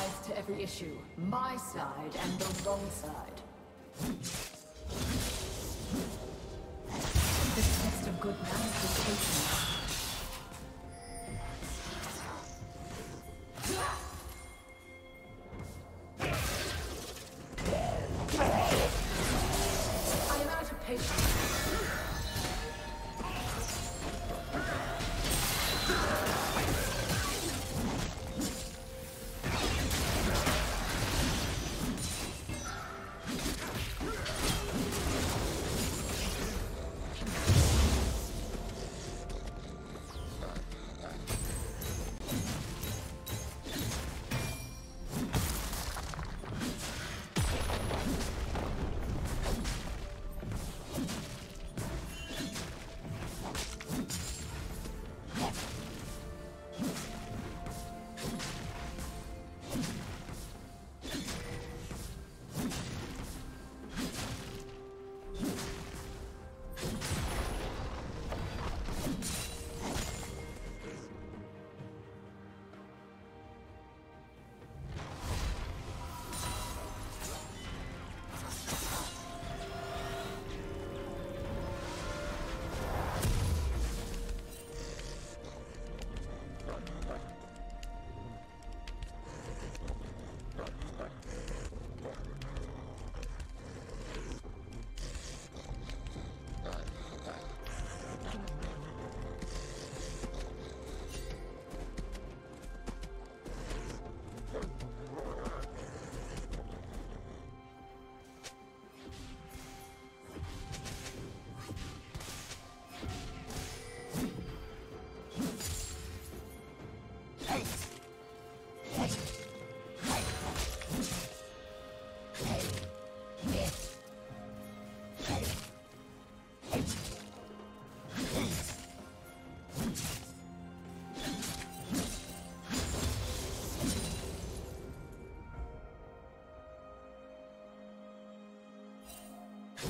sides to every issue, my side and the wrong side. The test of good manifestations.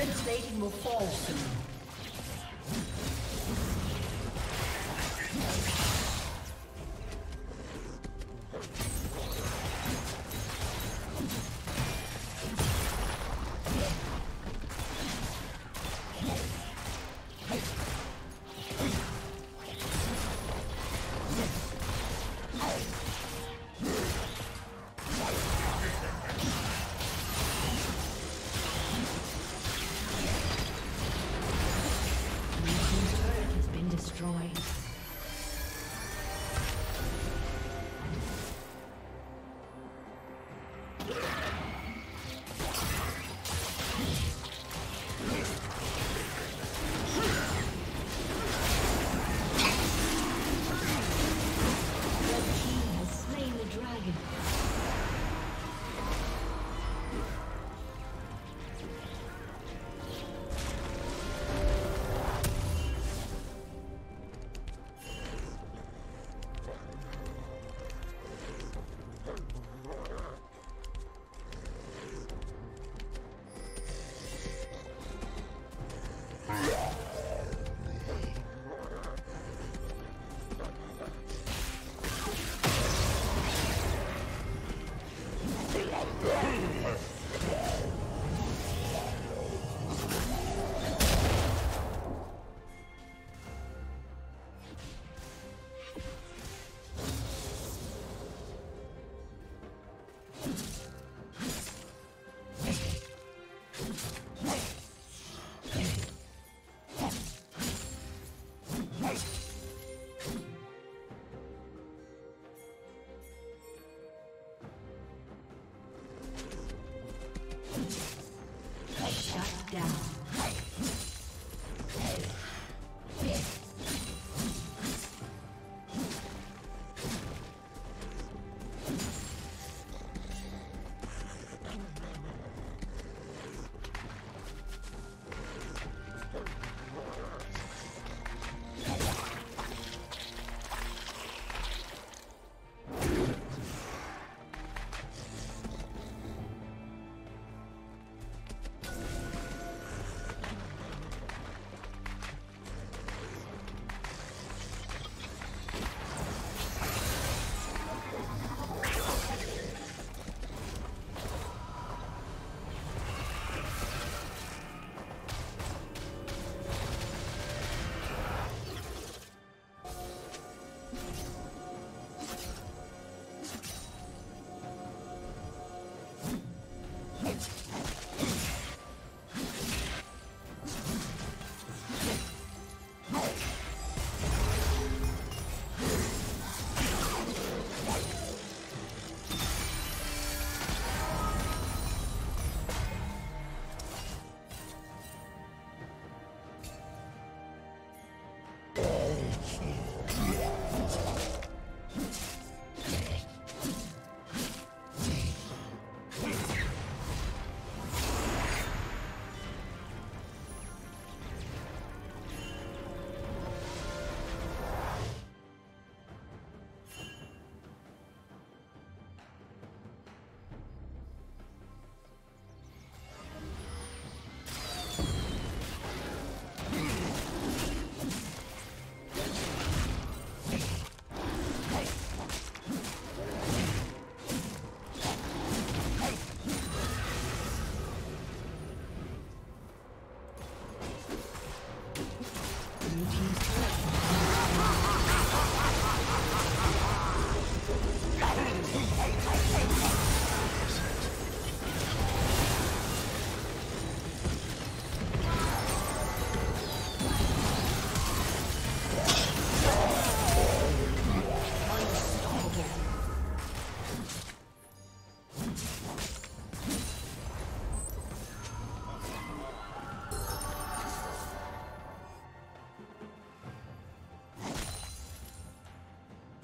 Turret plating will fall soon.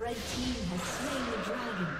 Red team has slain the dragon.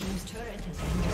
Team's turret has been